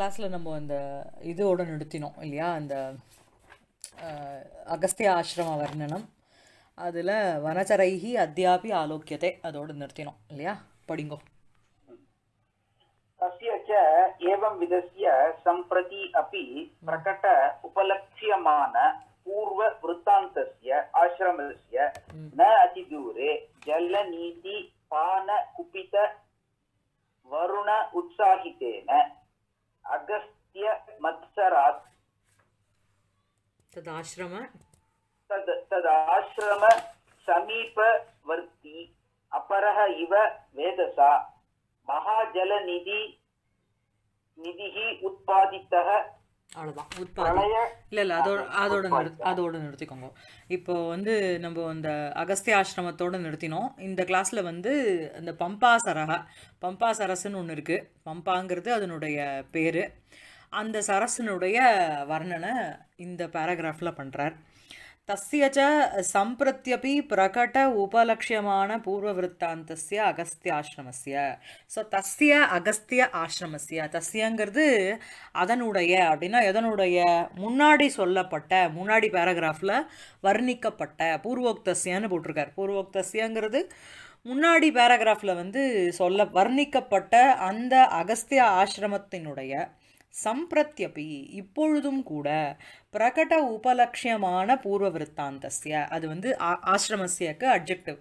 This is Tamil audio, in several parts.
क्लास नम्बर अोड़ नुतिया अगस्त्य आश्रम वर्णनम् अदिल वनचरैहि अद्यापि आलोक्यते अदोड निर्तिनो इल्लिया पडिंगो तस्य च एवं विदस्य संप्रति अपि प्रकट उपलक्ष्यमान पूर्व वृत्तान्तस्य आश्रमस्य न अति दूरे जलनीति पान कुपित वरुण उत्साहितेन अगस्त्य मत्सरात् तदाश्रम समीपवर्ती अपरः इव वेदसा महाजलनिधि निधिहि उत्पादितः அதோட நிறுத்திக்கோங்க. இப்போ வந்து நம்ம அந்த அகஸ்திய ஆசிரமத்தோட நிறுத்தினோம். இந்த கிளாஸ்ல வந்து அந்த பம்பாசரஸ்ன்னு ஒன்று இருக்கு. பம்பாங்கிறது அதனுடைய பேரு. அந்த சரஸ்னுடைய வர்ணனை இந்த பேராகிராஃப்ல பண்றார். तस्यच संप्रत्यपि प्रकट उपलक्ष्यमान पूर्ववृत्तान्तस्य अगस्त्य आश्रमस्य सो तस्य अगस्त्य आश्रमस्य तस्यंगरது அதனுடைய அப்படினா எதனுடைய முன்னாடி சொல்லப்பட்ட முன்னாடி பேராகிராஃப்ல வர்ணிக்கப்பட்ட பூர்வோக்தஸ்யன்னு போட்டுருக்கார். பூர்வோக்தஸ்யங்கிறது முன்னாடி பேராகிராஃப்ல வந்து சொல்ல வர்ணிக்கப்பட்ட அந்த அகஸ்த்ய ஆசிரமத்தினுடைய संप्रत्यपि इप्पोळुदुम् कूड प्रकट उपलक्ष्यमान पूर्ववृत्तान्तस्य अदु वंदु आश्रमस्यक्कु एडजेक्टिव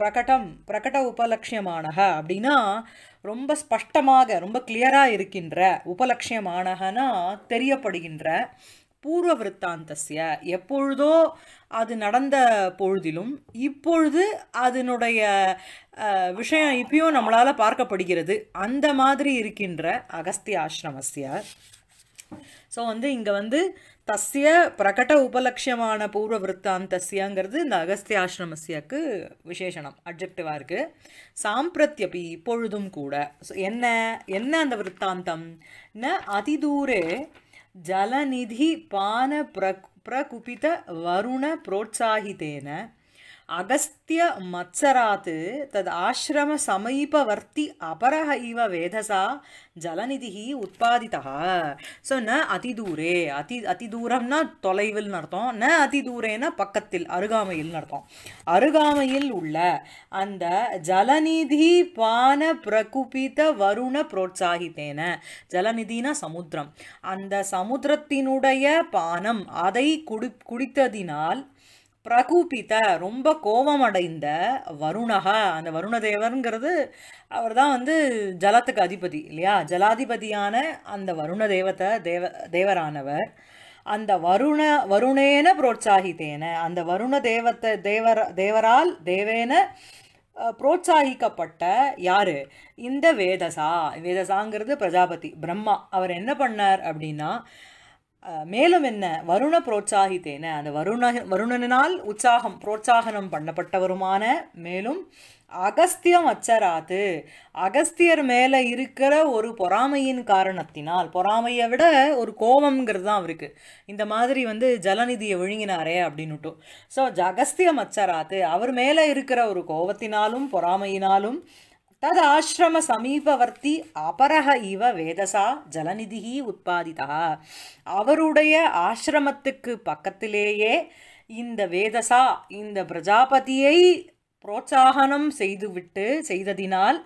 प्रकट उपलक्ष्यमानः अप्पडिना रोम्ब स्पष्टमाग रोम्ब क्लियरा इरुक्किன்ற उपलक्ष्यमानहना तेरियப்படுகின்ற பூர்வவृत्तान्तस्य எப்பொழுதோ அது நடந்த பொழுதிலும் இப்பொழுது அதனுடைய விஷயம் இப்பயும் நம்மளால பார்க்கப்படுகிறது அந்த மாதிரி இருக்கின்ற அகஸ்திய ஆசிரமஸ்ய ஸோ வந்து இங்கே வந்து தஸ்ய பிரகட உபலட்சியமான பூர்வ விற்த்தாந்தஸ்யங்கிறது இந்த அகஸ்திய ஆசிரமஸ்யக்கு விசேஷணம் அட்ஜெக்டிவாக இருக்குது. சாம்பிரத்யபி இப்பொழுதும் கூட என்ன என்ன அந்த விற்த்தாந்தம் ந அதிதூரே जलनिधि पान प्रकुपित वरुण प्रोत्साहितेन अगस्त्य मत्सरात् तद् आश्रम समीपवर्ती अपरः इव वेधसा जलनिधिः उत्पादितः सो न अतिदूरे अतिदूरं न तोलैविल अर्थम न अतिदूरे न पक्कत्तिल अरुगामैयिल अर्थम अरुगामैयिल उल्ल अंद जलनिधि पान प्रकुपित वरुण प्रोत्साहितेन जलनिधिना समुद्रम अंद समुद्रत्तिनुडय पानम अदै कुडित्तदिनाल பிரகூபித ரொம்ப கோபம் அடைந்த வருணகா அந்த வருணதேவருங்கிறது அவர் தான் வந்து ஜலத்துக்கு அதிபதி இல்லையா ஜலாதிபதியான அந்த வருணதேவத்தை தேவரானவர் அந்த வருணேன புரோட்சாகித்தேன அந்த வருணதேவத்தை தேவரால் தேவேன புரோட்சாகிக்கப்பட்ட யார் இந்த வேதசாங்கிறது பிரஜாபதி பிரம்மா அவர் என்ன பண்ணார் அப்படின்னா மேலும் என்ன வருண புரோட்சாகித்தேன அந்த வருணனால் உற்சாகம் புரோட்சாகனம் பண்ணப்பட்டவருமான மேலும் அகஸ்தியம் அச்சராது அகஸ்தியர் மேலே இருக்கிற ஒரு பொறாமையின் காரணத்தினால் பொறாமையை விட ஒரு கோபம்ங்கிறது தான் அவருக்கு இந்த மாதிரி வந்து ஜலநிதியை விழுங்கினாரே அப்படின்னுட்டு ஸோ அகஸ்தியம் அச்சராது அவர் மேலே இருக்கிற ஒரு கோபத்தினாலும் பொறாமையினாலும் तद आश्रम समीपवर्ती अपरः इव वेदसा जलनिधिः उत्पादितः अवरुडय आश्रमत्तुक्कु पक्कत्तिलेये इंद वेदसा इंद प्रजापतियै प्रोत्साहनम செய்துவிட்டு செய்ததினால்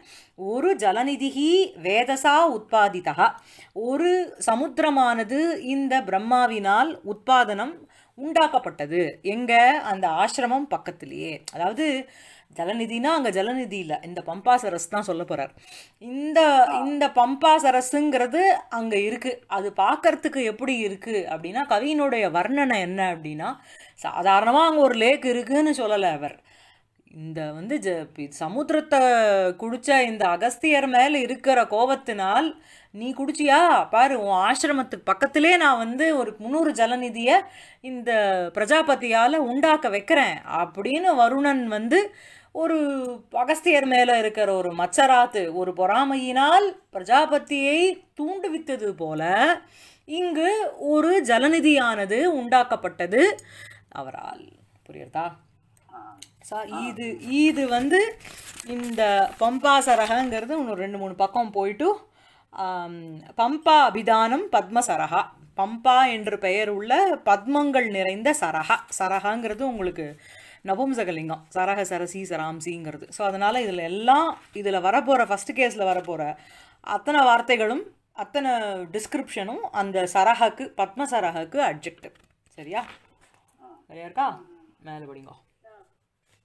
ஒரு ஜலநிதிஹி வேதசா உத்பாதிதா ஒரு சமுத்திரமானது இந்த பிரம்மாவினால் உத்பாதனம் உண்டாக்கப்பட்டது எங்க அந்த ஆசிரமம் பக்கத்திலேயே அதாவது ஜலநிதினா அங்கே ஜலநிதி இல்லை இந்த பம்பாசரஸ் தான் சொல்ல போகிறார். இந்த பம்பாசரஸுங்கிறது அங்கே இருக்குது. அது பார்க்கறதுக்கு எப்படி இருக்குது அப்படின்னா கவியினுடைய வர்ணனை என்ன அப்படின்னா சாதாரணமாக அங்கே ஒரு லேக் இருக்குதுன்னு சொல்லலை அவர் இந்த வந்து சமுத்திரத்தை குடிச்ச இந்த அகஸ்தியர் மேலே இருக்கிற கோபத்தினால் நீ குடிச்சியா பாரு உன் ஆசிரமத்துக்கு பக்கத்திலே நான் வந்து ஒரு 300 ஜலநிதியை இந்த பிரஜாபதியால் உண்டாக்க வைக்கிறேன் அப்படின்னு வருணன் வந்து ஒரு அகஸ்தியர் மேலே இருக்கிற ஒரு மச்சராத்து ஒரு பொறாமையினால் பிரஜாபதியை தூண்டுவித்தது போல இங்கு ஒரு ஜலநிதியானது உண்டாக்கப்பட்டது அவரால். புரியுறதா? இது இது வந்து இந்த பம்பாசரகங்கிறது இன்னும் 2-3 பக்கம் போயிட்டு पम्पा अभिधानम् पद्मसरः पम्पा एन्र पेयर उल्ल पद्मंगल निरैंद सरह सरहंगिरदु उंगलुक्कु नपुंसकलिंगम सरह सरसी सरांसिंगिरदु सो अदनाल इदुल एल्लाम इदुल वरपोर फर्स्ट केसல वरपोर अत्तन वार्त्तैगलुम अत्तन डिस्क्रिप्शनुम अंद सरहक्कु पद्मसरहक्कु एडजेक्टिव सरिया सरिया इरुक्का मेल पडिंगो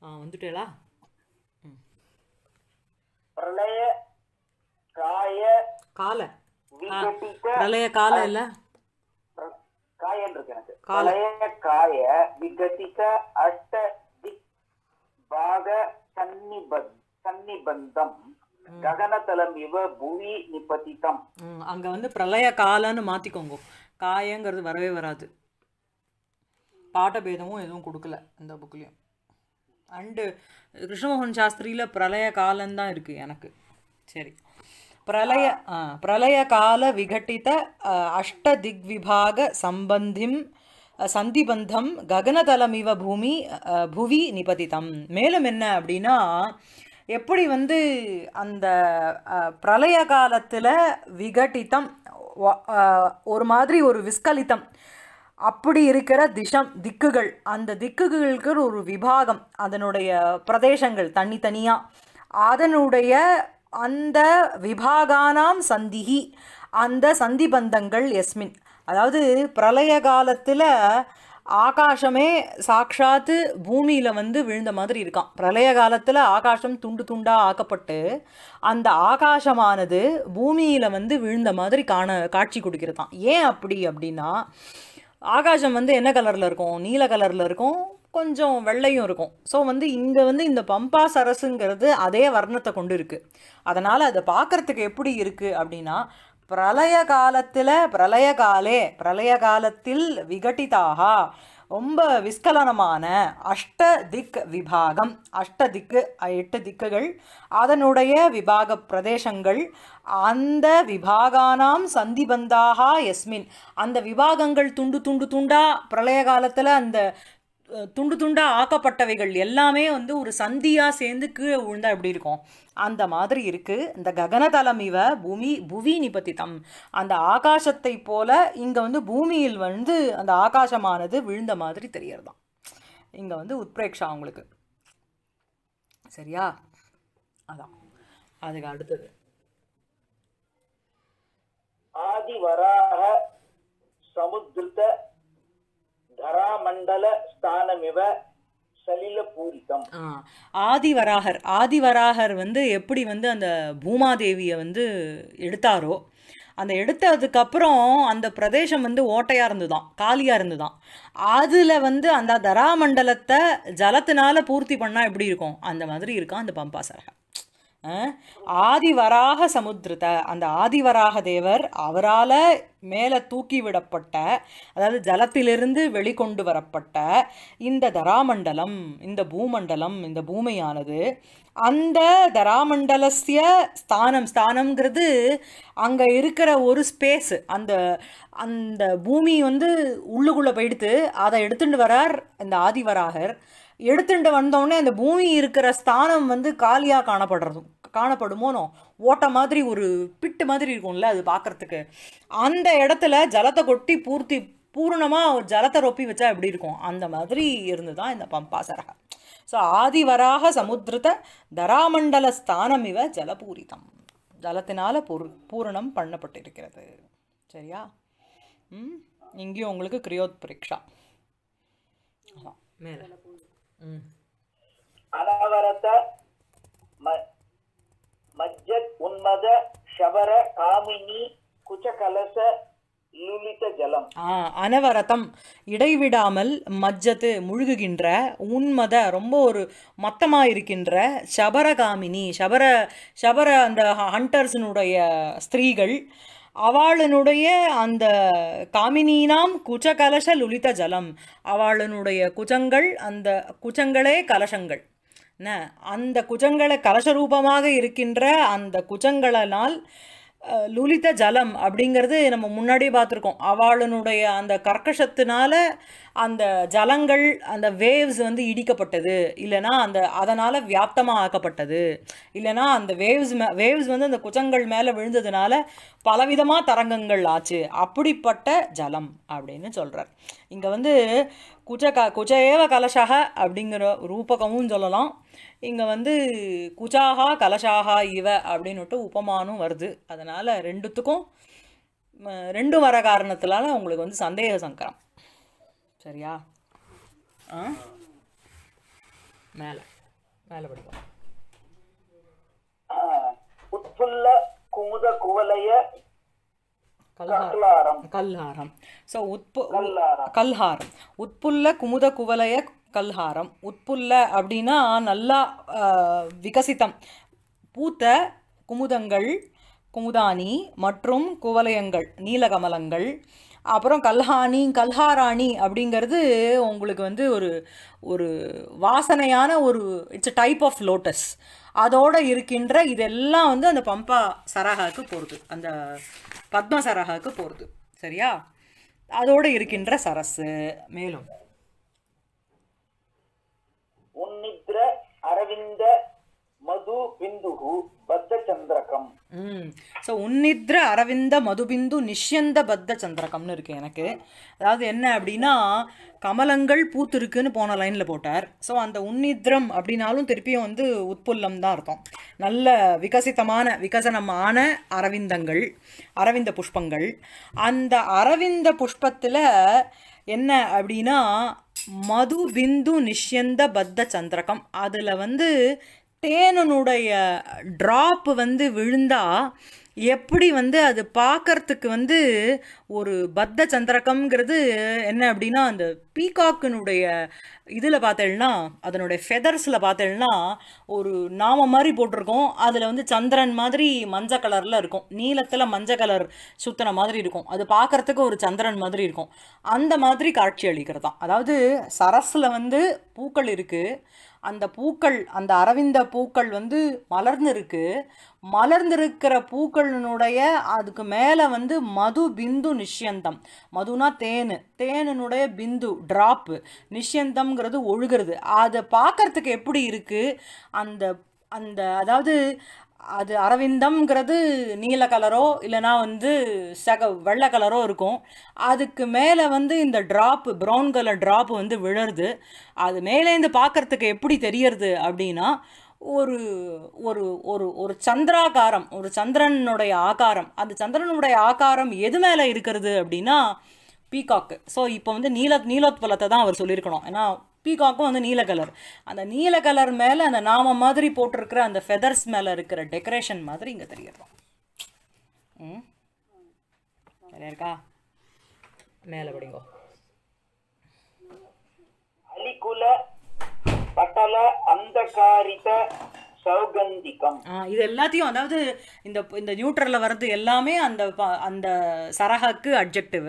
आ வந்துட்டேலா प्रलय காய கால प्रलय கால இல்ல காய இருக்கு எனக்கு प्रलय காய விகதிக அஷ்ட திக் பாக சன்னிபந்தம் गगनतलम இவ பூமி நிபதிதம் அங்க வந்து प्रलय காலன்னு மாத்திக்கோங்க காயங்கிறது வரவே வராது பாட பேதமும் எதுவும் கொடுக்கல இந்த புக்லயே அண்ட் கிருஷ்ணமோகன் சாஸ்திரியில प्रलय காலன் தான் இருக்கு எனக்கு சரி प्रलय प्रलय काल विघटित अष्ट दिग्विभाग संबंधिम संधिबंधम गगनतलमिव भूमि भुवि निपतितम மேலும் என்ன அப்படினா எப்படி வந்து அந்த प्रलय காலத்துல விகட்டிதம் ஒரு மாதிரி ஒரு விஸ்கலிதம் அப்படி இருக்கிற திசம் திக்குகள் அந்த திக்குகளுக்கு ஒரு விபாகம் அதனுடைய பிரதேசங்கள் தனித்தனியா அதனுடைய அந்த விபாகானாம் சந்திஹி அந்த சந்திபந்தங்கள் யஸ்மின் அதாவது பிரளய காலத்தில் ஆகாசமே சாட்சாத்து பூமியில் வந்து விழுந்த மாதிரி இருக்காம் பிரளய காலத்தில் ஆகாசம் துண்டு துண்டாக ஆக்கப்பட்டு அந்த ஆகாசமானது பூமியில் வந்து விழுந்த மாதிரி காட்சி கொடுக்கிறதாம் ஏன் அப்படி அப்படின்னா ஆகாசம் வந்து என்ன கலரில் இருக்கும் நீல கலரில் இருக்கும் கொஞ்சம் வெள்ளையும் இருக்கும் ஸோ வந்து இங்கே வந்து இந்த பம்பா சரசுங்கிறது அதே வர்ணத்தை கொண்டு இருக்குது அதனால் அதை பார்க்குறதுக்கு எப்படி இருக்குது அப்படின்னா பிரளய காலத்தில் பிரளய காலத்தில் விகட்டிதாக ரொம்ப விஸ்கலனமான அஷ்ட திக் விபாகம் அஷ்ட திக்கு எட்டு திக்குகள் அதனுடைய விபாக பிரதேசங்கள் அந்த விபாகானாம் சந்திபந்தாக யஸ்மின் அந்த விபாகங்கள் துண்டு துண்டு துண்டா பிரளய காலத்தில் அந்த துண்டு துண்டா ஆக்கப்பட்டவைகள் எல்லாமே வந்து ஒரு சந்தியா சேர்ந்து கீழே விழுந்தா எப்படி இருக்கும் அந்த மாதிரி இருக்கு இந்த ககனதலம் இவ பூமி புவி நிபதிதம் அந்த ஆகாசத்தை போல இங்க வந்து பூமியில் வந்து அந்த ஆகாசமானது விழுந்த மாதிரி தெரியறதாம் இங்க வந்து உத்ப்ரேக்ஷா உங்களுக்கு சரியா அதான் அதுக்கு அடுத்தது ஆதிவராக சமுத்திரத धरामंडल स्थानमिव सलिल पूरितम आदिवराहर आदिवराहर வந்து எப்படி வந்து அந்த பூமாதேவியை வந்து எடுத்தாரோ அந்த எடுத்ததுக்கு அப்புறம் அந்த பிரதேசம் வந்து ஓட்டையா இருந்துதான் காலியா இருந்துதான் அதுல வந்து அந்த தராமண்டலத்தை ஜலத்தினால பூர்த்தி பண்ணா எப்படி இருக்கும் அந்த மாதிரி இருக்கும் அந்த பம்பாசரக ஆதிவராக சமுத்திரத அந்த ஆதிவராக தேவர் அவரால் மேலே தூக்கி விடப்பட்ட அதாவது ஜலத்திலிருந்து வெளிக்கொண்டு வரப்பட்ட இந்த தராமண்டலம் இந்த பூமண்டலம் இந்த பூமியானது அந்த தராமண்டலஸ்ய ஸ்தானம் ஸ்தானம்ங்கிறது அங்கே இருக்கிற ஒரு ஸ்பேஸ் அந்த அந்த பூமி வந்து உள்ளுக்குள்ளே போயிடுத்து அதை எடுத்துட்டு வரார் இந்த ஆதிவராகர் எடுத்துட்டு வந்தோடனே அந்த பூமி இருக்கிற ஸ்தானம் வந்து காலியாக காணப்படுமோனோ ஓட்ட மாதிரி ஒரு பிட்டு மாதிரி இருக்கும்ல அது பார்க்குறதுக்கு அந்த இடத்துல ஜலத்தை கொட்டி பூரணமாக ஒரு ஜலத்தை ரொப்பி வச்சா எப்படி இருக்கும் அந்த மாதிரி இருந்து தான் இந்த பம்பாசரக ஸோ ஆதிவராக சமுத்திரத தராமண்டல ஸ்தானம் இவ ஜலபூரிதம் ஜலத்தினால் பூரணம் பண்ணப்பட்டிருக்கிறது சரியா ம் இங்கேயும் உங்களுக்கு கிரியோத் பிரீக்ஷா மேலே अनावरत मज्जत उन्मद शबर कामिनी कुचकलस लुलित जलम अनवरतम இடைவிடாமல் மஜ்ஜத் முழுகுகின்ற உன்மத ரொம்ப ஒரு மத்தமா இருக்கின்ற சபரகாமினி சபர அந்த ஹண்டர்ஸ்னுடைய ஸ்திரீகள் அவளுடைய அந்த காமினீனாம் குச்ச கலச லுலித ஜலம் அவளுடைய குச்சங்கள் அந்த குச்சங்களே கலசங்கள் என்ன அந்த குச்சங்களை கலசரூபமாக இருக்கின்ற அந்த குச்சங்களினால் லலிதா ஜலம் அப்படிங்கிறது நம்ம முன்னாடியே பார்த்திருக்கோம். அவளுடைய அந்த கர்க்கஷத்தினால அந்த ஜலங்கள் அந்த வேவ்ஸ் வந்து இடிக்கப்பட்டது இல்லனா அந்த அதனால வியாப்தமா ஆக்கப்பட்டது இல்லனா அந்த வேவ்ஸ் வந்து அந்த குச்சங்கள் மேல விழுந்ததனால பலவிதமா தரங்கங்கள் ஆச்சு அப்படிப்பட்ட ஜலம் அப்படினு சொல்றார். இங்க வந்து குச்சேவ கலஷஹ அப்படிங்கற ரூபகமும் சொல்லலாம். இங்க வந்து குச்சாஹா கலஷாஹா இவ அப்படினுட்டு உபமானம் வருது. அதனால ரெண்டும் வர காரணத்தால உங்களுக்கு வந்து சந்தேக சங்கரம். சரியா? மேல மேல படிப்போம். உத்புல்ல குமுத குவலய கல்ஹாரம் கல்ஹாரம். சோ கல்ஹாரம் உத்புல்ல குமுத குவலய கல்ஹாரம். உத்புல்ல அப்படின்னா நல்லா விகசித்தம் பூத்த குமுதங்கள் குமுதானி மற்றும் குவலயங்கள் நீலகமலங்கள். அப்புறம் கல்ஹானி கல்ஹாராணி அப்படிங்கிறது உங்களுக்கு வந்து ஒரு ஒரு வாசனையான ஒரு it's a type of lotus. அதோடு இருக்கின்ற இதெல்லாம் வந்து அந்த பம்பா சரகாவுக்கு போகிறது, அந்த பத்ம சரகாவுக்கு போகிறது. சரியா? அதோடு இருக்கின்ற சரசு. மேலும் உன்னித்ர அரவிந்த மது பிந்துகு பத்த சந்திரகம். ஸோ உன்னித்ர அரவிந்த மதுபிந்து நிஷ்யந்த பத்த சந்திரகம்னு இருக்கு எனக்கு. அதாவது என்ன அப்படின்னா கமலங்கள் பூத்துருக்குன்னு போன லைனில் போட்டார். ஸோ அந்த உன்னித்ரம் அப்படின்னாலும் திருப்பியும் வந்து உட்புல்லம் தான் அர்த்தம். நல்ல விகசிதமான விகசனமான அரவிந்தங்கள் அரவிந்த புஷ்பங்கள். அந்த அரவிந்த புஷ்பத்தில் என்ன அப்படின்னா மது பிந்து நிஷ்யந்த பத்த சந்திரகம். அதில் வந்து தேனுடைய ட்ராப் வந்து விழுந்தா எப்படி வந்து அது பார்க்கறதுக்கு வந்து ஒரு பத்த சந்திரகம்ங்கிறது என்ன அப்படின்னா அந்த பீகாக்கினுடைய இதில் பார்த்தேன்னா அதனுடைய ஃபெதர்ஸில் பார்த்தேன்னா ஒரு நாம மாதிரி போட்டிருக்கோம். அதில் வந்து சந்திரன் மாதிரி மஞ்சள் கலரில் இருக்கும், நீலத்தில் மஞ்சள் கலர் சுத்தின மாதிரி இருக்கும். அது பார்க்குறதுக்கு ஒரு சந்திரன் மாதிரி இருக்கும். அந்த மாதிரி காட்சி அளிக்கிறது தான். அதாவது சரஸில் வந்து பூக்கள் இருக்குது, அந்த பூக்கள் அந்த அரவிந்த பூக்கள் வந்து மலர்ந்துருக்கு. மலர்ந்திருக்கிற பூக்களினுடைய அதுக்கு மேலே வந்து மது பிந்து நிஷ்யந்தம். மதுனா தேனு, தேனுடைய பிந்து ட்ராப்பு, நிஷ்யந்தம்ங்கிறது ஒழுகிறது. அதை பார்க்கறதுக்கு எப்படி இருக்குது அந்த அந்த அதாவது அது அரவிந்தம்ங்கிறது நீல கலரோ இல்லைனா வந்து வெள்ளை கலரோ இருக்கும். அதுக்கு மேலே வந்து இந்த ட்ராப்பு ப்ரௌன் கலர் ட்ராப்பு வந்து விழருது. அது மேலேருந்து பார்க்குறதுக்கு எப்படி தெரியறது அப்படின்னா ஒரு ஒரு ஒரு ஒரு சந்திராகாரம், ஒரு சந்திரனுடைய ஆகாரம். அந்த சந்திரனுடைய ஆகாரம் எது மேலே இருக்கிறது அப்படின்னா பீகாக்கு. ஸோ இப்போ வந்து நீலோத்பலத்தை தான் அவர் சொல்லியிருக்கணும். ஏன்னா பீகாக்கும் வந்து நீல கலர், அந்த நீல கலர் மேலே அந்த நாம மாதிரி போட்டிருக்கிற அந்த ஃபெதர்ஸ் மேலே இருக்கிற டெக்கரேஷன் மாதிரி இங்கே தெரியறோம். ம், நல்லா இருக்கா? மேலே படிங்கோ. அலிகுல பட்டல அந்தகாரித சௌகந்திகம். இது எல்லாத்தையும் அதாவது இந்த இந்த நியூட்ரலில் வர்றது எல்லாமே அந்த அந்த சரகாக்கு அட்ஜெக்டிவ்.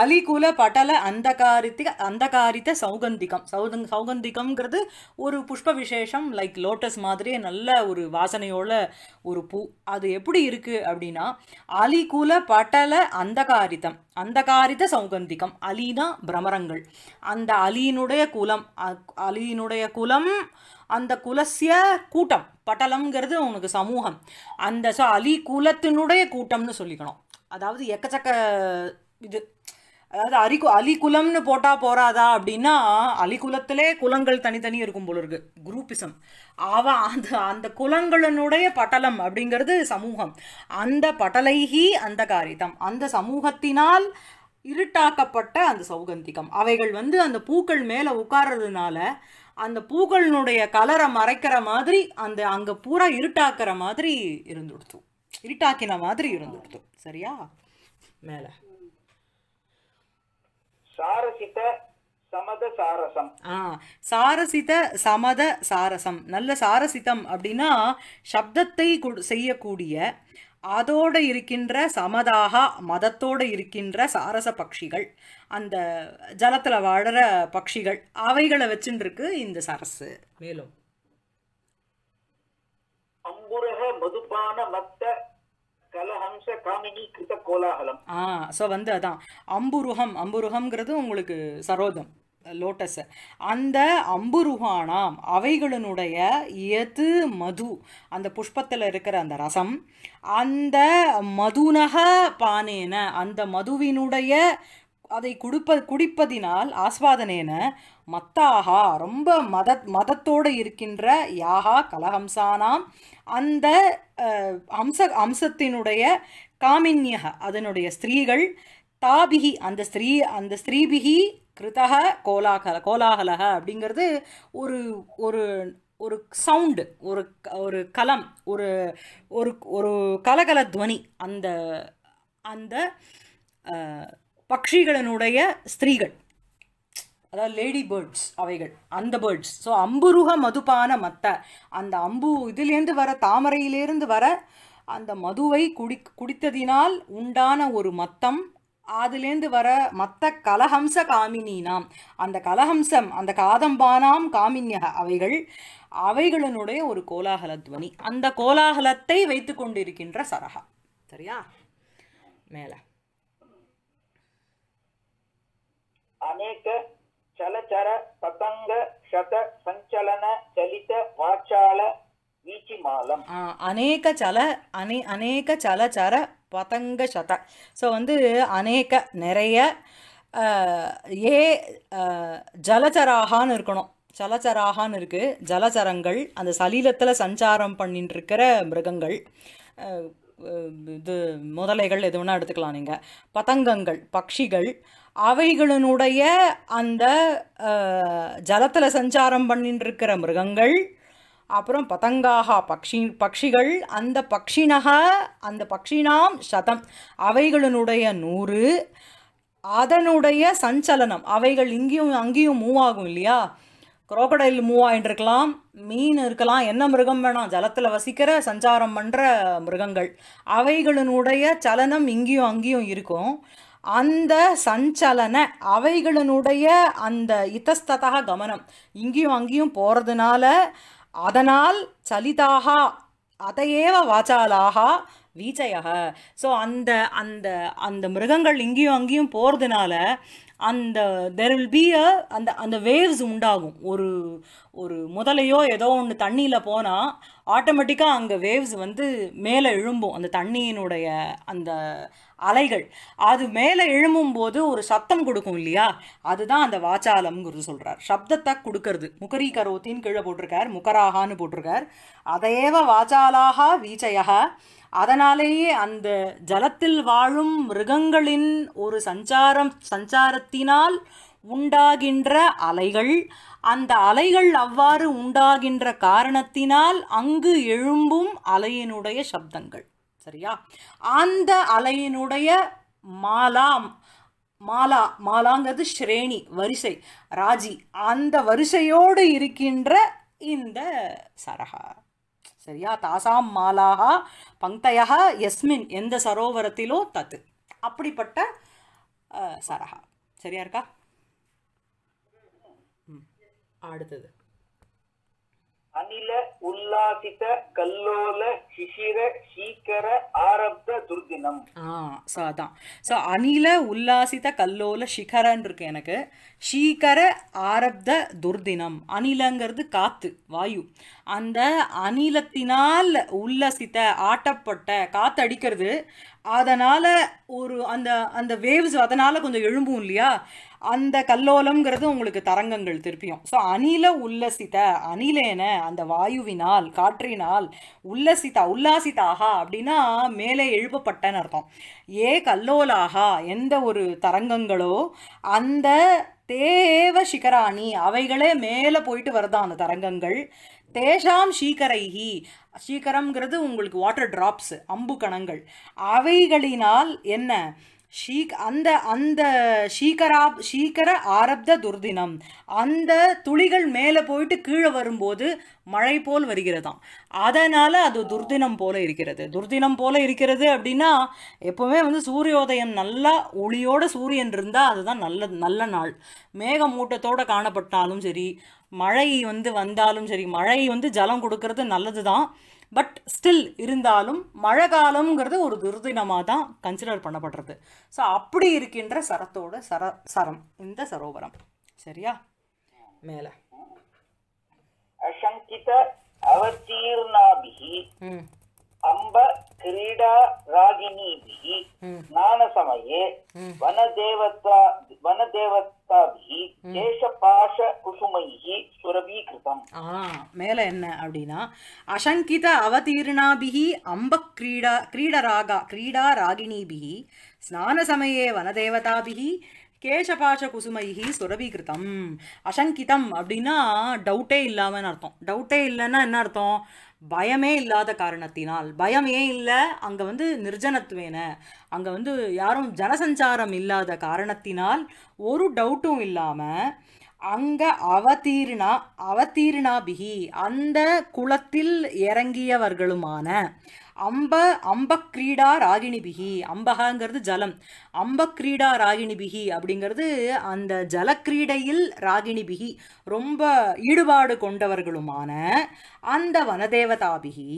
அலிகுல பட்டல அந்தகாரித்த சௌகந்திகம். சௌகந்திகம்ங்கிறது ஒரு புஷ்ப விசேஷம், லைக் லோட்டஸ் மாதிரியே நல்ல ஒரு வாசனையோட ஒரு பூ. அது எப்படி இருக்குது அப்படின்னா அலிகுல பட்டல அந்தகாரித்தம் அந்தகாரித்த சௌகந்திகம். அலினா பிரமரங்கள், அந்த அலியினுடைய குலம், அலியினுடைய குலம், அந்த குலசிய கூட்டம். பட்டலம்ங்கிறது உனக்கு சமூகம். அந்த அலி குலத்தினுடைய கூட்டம்னு சொல்லிக்கணும். அதாவது எக்கச்சக்க இது அதாவது அலிகுலம்னு போட்டால் போகிறாதா அப்படின்னா அலிகுலத்திலே குலங்கள் தனித்தனி இருக்கும் போல இருக்கு, குரூப்பிசம். அந்த அந்த குலங்களினுடைய பட்டலம் அப்படிங்கிறது சமூகம். அந்த பட்டலைகி அந்த காரிதம், அந்த சமூகத்தினால் இருட்டாக்கப்பட்ட அந்த சௌகந்திகம். அவைகள் வந்து அந்த பூக்கள் மேலே உட்கார்றதுனால அந்த பூக்களினுடைய கலரை மறைக்கிற மாதிரி அந்த அங்கே பூரா இருட்டாக்குற மாதிரி இருந்துடுத்து, இருட்டாக்கின மாதிரி இருந்துடுத்து. சரியா? மேலே சாரசித சமத சாரசம். சாரசித சமத சாரசம். நல்ல சாரசிதம் அப்படின்னா சப்தத்தை செய்யக்கூடிய அதோடு இருக்கின்ற சமதாக மதத்தோடு இருக்கின்ற சாரச பட்சிகள், அந்த ஜலத்தில் வாழற பட்சிகள், அவைகளை வச்சுருக்கு இந்த சரசு. மேலும் அம்புரக மதுபான மத்த கலஹம்ச காமினி கிருத கோலாகலம். சோ வந்து அதான் அம்புருகம், அம்புருகம்ங்கிறது உங்களுக்கு சரோதம் லோட்டஸ். அந்த அம்புருகானாம் அவைகளினுடைய எது மது அந்த புஷ்பத்தில் இருக்கிற அந்த ரசம், அந்த மதுனக பானேன அந்த மதுவினுடைய அதை குடிப்பதினால் ஆஸ்வாதனேன மத்தாகா ரொம்ப மதத்தோடு இருக்கின்ற யாகா கலஹம்சானாம் அந்த அம்சத்தினுடைய காமின்யக அதனுடைய ஸ்திரீகள் தாபிகி அந்த ஸ்திரீபிகி கிருதக கோலாகல கோலாகலக அப்படிங்கிறது ஒரு ஒரு ஒரு சவுண்டு, ஒரு ஒரு கலம், ஒரு ஒரு ஒரு கலகல துவனி. அந்த அந்த பட்சிகளினுடைய ஸ்திரீகள் அதாவது லேடி பேர்ட்ஸ் அவைகள் அந்த பேர்ட்ஸ். ஸோ அம்புருக மதுபான மத்த அந்த அம்பு இதிலேருந்து வர தாமரையிலேருந்து வர அந்த மதுவை குடித்ததினால் உண்டான ஒரு மத்தம், அதுலேருந்து வர மத்த கலஹம்ச காமினினாம் அந்த கலஹம்சம் அந்த காதம்பானாம் காமின்யக அவைகள் அவைகளினுடைய ஒரு கோலாகலத்வனி அந்த கோலாகலத்தை வைத்து கொண்டிருக்கின்ற சரகா. சரியா? மேல अनेक चलचर पतंग शत संचलन चलित वाचाल வீச்சிமாலம் अनेक चल अनेक चलचर पतंग शत. सो வந்து अनेक நிறைய ஏ ஜலச்சராகான்னு இருக்கணும், சலச்சராகான்னு இருக்குது. ஜலச்சரங்கள் அந்த சலீலத்தில் சஞ்சாரம் பண்ணிட்டு இருக்கிற மிருகங்கள், இது முதலைகள் எது வேணால் எடுத்துக்கலாம் நீங்கள். பதங்கங்கள் பட்சிகள் அவைகளினுடைய அந்த ஜலத்தில் சஞ்சாரம் பண்ணிட்டு இருக்கிற மிருகங்கள், அப்புறம் பதங்காக பட்சிகள் அந்த பட்சினக அந்த பட்சினாம் சதம் அவைகளினுடைய 100 அதனுடைய சஞ்சலனம் அவைகள் இங்கேயும் அங்கேயும் மூவ் ஆகும் இல்லையா? குரோக்கடைல் மூவ் ஆகிட்டு இருக்கலாம், மீன் இருக்கலாம், என்ன மிருகம் வேணாம் ஜலத்தில் வசிக்கிற சஞ்சாரம் பண்ணுற மிருகங்கள் அவைகளினுடைய சலனம் இங்கேயும் அங்கேயும் இருக்கும். அந்த சஞ்சலன அவைகளினுடைய அந்த இத்தஸ்ததாக கமனம் இங்கேயும் அங்கேயும் போகிறதுனால அதனால் சலிதாக அதையேவ வாச்சாலாக வீச்சையாக. ஸோ அந்த அந்த அந்த மிருகங்கள் இங்கேயும் அங்கேயும் போகிறதுனால அந்த தெர் வில் பி அந்த அந்த வேவ்ஸ் உண்டாகும். ஒரு ஒரு முதலையோ ஏதோ ஒன்று தண்ணியில் போனால் ஆட்டோமேட்டிக்காக அங்கே வேவ்ஸ் வந்து மேலே எழும்பும், அந்த தண்ணியினுடைய அந்த அலைகள் அது மேலே எழும்பும்போது ஒரு சத்தம் கொடுக்கும் இல்லையா? அதுதான் அந்த வாச்சாலம்ங்கிறது சொல்கிறார். சப்தத்தை கொடுக்கறது முகரி கரோத்தின்னு கீழே போட்டிருக்கார், முகராகான்னு போட்டிருக்கார். அதையேவ வாச்சாலாக வீச்சையாக அதனாலேயே அந்த ஜலத்தில் வாழும் மிருகங்களின் ஒரு சஞ்சாரத்தினால் உண்டாகின்ற அலைகள், அந்த அலைகள் அவ்வாறு உண்டாகின்ற காரணத்தினால் அங்கு எழும்பும் அலையினுடைய சப்தங்கள். சரியா? அந்த அலையினுடைய மாலாம் மாலா மாலாங்கிறது ஸ்ரேணி வரிசை ராஜி அந்த வரிசையோடு இருக்கின்ற இந்த சரகா. சரியா? தாசாம் மாலாகா பங்கையா எஸ்மின் எந்த சரோவரத்திலோ தத்து அப்படிப்பட்ட சரகா. சரியா இருக்கா? அடுத்தது அனில உல்லாசித கல்லோல சிசிர சீக்கர ஆரப்த துர்தினம். ஸோ அதான் ஸோ அனில உல்லாசித கல்லோல சிகரன்னு இருக்கு எனக்கு. சீக்கர ஆரப்த துர்தினம் அனிலங்கிறது காத்து வாயு. அந்த அனிலத்தினால் உல்லசித்த ஆட்டப்பட்ட காத்து அடிக்கிறது அதனால் ஒரு அந்த அந்த வேவ்ஸ் அதனால் கொஞ்சம் எழும்பும் இல்லையா? அந்த கல்லோலம்ங்கிறது உங்களுக்கு தரங்கங்கள் திருப்பியும். ஸோ அணில உல்லசித்த அணிலேன அந்த வாயுவினால் காற்றினால் உல்லசித்தா உல்லாசித்தாகா அப்படின்னா மேலே எழுப்பப்பட்டன்னு அர்த்தம். ஏ கல்லோலாகா எந்த ஒரு தரங்கங்களோ அந்த தேவ சிகராணி அவைகளே மேலே போயிட்டு வருதான் அந்த தரங்கங்கள். தேஷாம் சீக்கரைகி சீக்கரம்ங்கிறது உங்களுக்கு வாட்டர் ட்ராப்ஸ் அம்பு கணங்கள் அவைகளினால் என்ன அந்த அந்த சீக்கர ஆரப்த துர்தினம் அந்த துளிகள் மேலே போயிட்டு கீழே வரும்போது மழை போல் வருகிறதாம். அதனால் அது துர்தினம் போல இருக்கிறது. துர்தினம் போல இருக்கிறது அப்படின்னா எப்போவுமே வந்து சூரியோதயம் நல்லா ஒளியோட சூரியன் இருந்தால் அதுதான் நல்ல நல்ல நாள். மேகமூட்டத்தோடு காணப்பட்டாலும் சரி மழை வந்து வந்தாலும் சரி மழை வந்து ஜலம் கொடுக்கறது நல்லது தான். பட் ஸ்டில் இருந்தாலும் மழை காலம்ங்கிறது ஒரு துர்தினமா தான் கன்சிடர் பண்ணப்படுறது. ஸோ அப்படி இருக்கின்ற சரத்தோட சரம் இந்த சரோவரம். சரியா? மேல அசங்கித அவதீர்ணாபிஹி அம்ப கிரீடா ராகினீபிஹி ஞானசமயே வனதேவதாபிஹி கேசபாஷ குசுமைஹி சுரபீகிருதம். மேல என்ன அப்படின்னா அசங்கித அவதீர்ணாபிஹி அம்ப கிரீடா ராகினீபிஹி ஸ்நானசமயே வனதேவதாபிஹி केशपाश कुसुमैहि सुरभीकृतम. अशंकितम அப்படினா டவுட்டே இல்லாமன்னு அர்த்தம். டவுட்டே இல்லன்னா என்ன அர்த்தம்? பயமே இல்லாத காரணத்தினால். பயமே இல்லை, அங்கே வந்து நிர்ஜனத்துவேன, அங்கே வந்து யாரும் ஜனசஞ்சாரம் இல்லாத காரணத்தினால் ஒரு டவுட்டும் இல்லாமல் அங்கே அவதீர்ணாபிகி அந்த குளத்தில் இறங்கியவர்களுமான அம்பக்ரீடா ராகிணிபிகி, அம்பகாங்கிறது ஜலம், அம்பக்ரீடா ராகிணிபிகி அப்படிங்கிறது அந்த ஜலக்கிரீடையில் ராகிணிபிகி ரொம்ப ஈடுபாடு கொண்டவர்களுமான அந்த வனதேவதாபிகி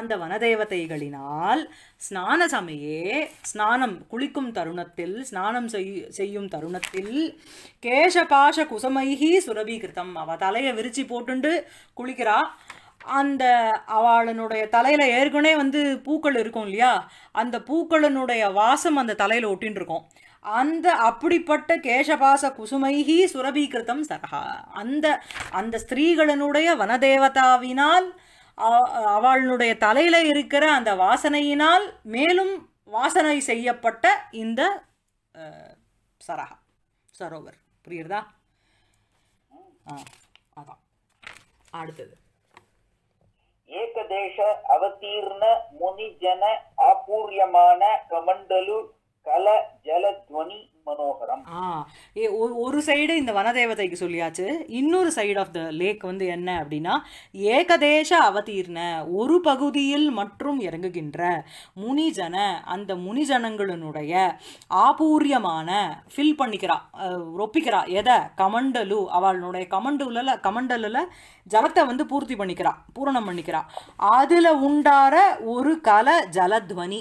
அந்த வனதேவதைகளினால் ஸ்நான சமயே ஸ்நானம் குளிக்கும் தருணத்தில் ஸ்நானம் செய்யும் தருணத்தில் கேசபாஷ குசமைஹி சுரபீகிருத்தம். அவ தலையை விரிச்சு போட்டுண்டு குளிக்கிறா. அந்த அவளுடைய தலையில் ஏற்கனவே வந்து பூக்கள் இருக்கும் இல்லையா, அந்த பூக்களினுடைய வாசம் அந்த தலையில் ஒட்டின்னு இருக்கும். அந்த அப்படிப்பட்ட கேசபாச குசுமைஹி சுரபீகிருத்தம் சரஹா அந்த அந்த ஸ்திரீகளினுடைய வனதேவதாவினால் அவளுடைய தலையில் இருக்கிற அந்த வாசனையினால் மேலும் வாசனை செய்யப்பட்ட இந்த சரஹா சரோவர். புரியுறதா? அதான் அடுத்தது एकदेश अवतीर्ण मुनिजन आपूर्यमान कमंडलु கல ஜலத்வனி மனோகரம். ஒரு சைடு இந்த வனதேவதைக்கு சொல்லியாச்சு. இன்னொரு சைடு ஆஃப் த லேக் வந்து என்ன அப்படின்னா ஏகதேச அவதீர்ண ஒரு பகுதியில் மற்றும் இறங்குகின்ற முனிஜன அந்த முனிஜனங்களுடைய ஆபூரியமான ஃபில் பண்ணிக்கிறா ரொப்பிக்கிறா. எதை? கமண்டலு அவளுடைய கமண்டலில் ஜலத்தை வந்து பூர்த்தி பண்ணிக்கிறா, பூரணம் பண்ணிக்கிறா. அதில் உண்டார ஒரு கல ஜலத்வனி